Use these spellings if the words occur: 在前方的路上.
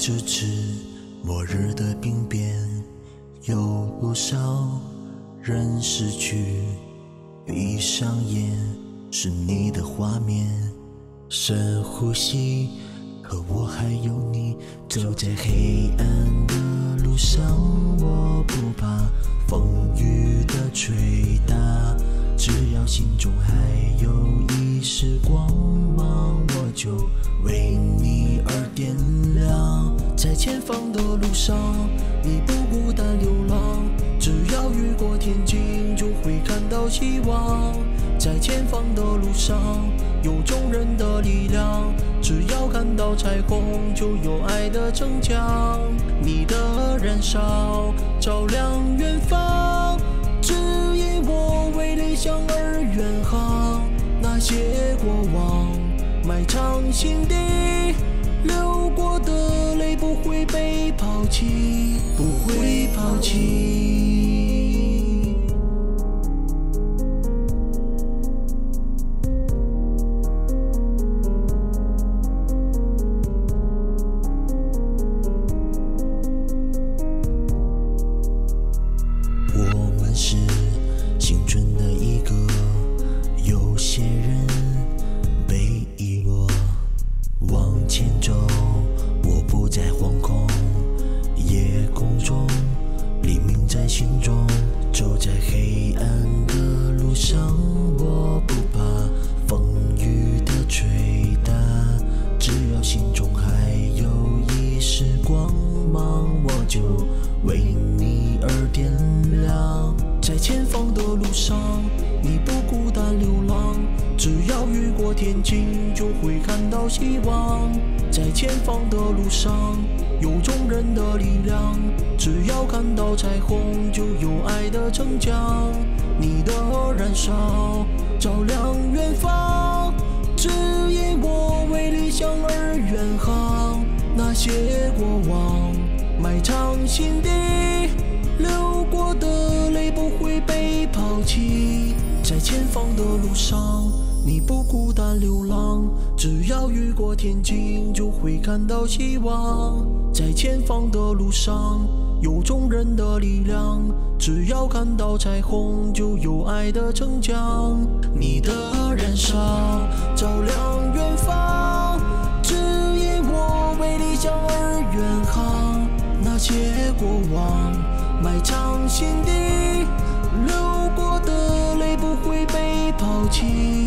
咫尺，末日的冰边，有多少人失去？闭上眼，是你的画面，深呼吸，可我还有你。走在黑暗的路上，我不怕风雨的捶打，只要心中还有一丝光芒，我就为你而点亮。在前方的路上，你不孤单流浪，只要越过天境，就会看到希望。在前方的路上，有众人的力量，只要看到彩虹，就有爱的城墙。你的燃烧照亮远方，指引我为理想而远航。那些过往埋藏心底，流过的泪不会被抛弃，不会抛弃。有众人的力量，只要看到彩虹，就有爱的城墙。你的燃烧照亮远方，指引我为理想而远航。那些过往埋藏心底，流过的泪不会被抛弃。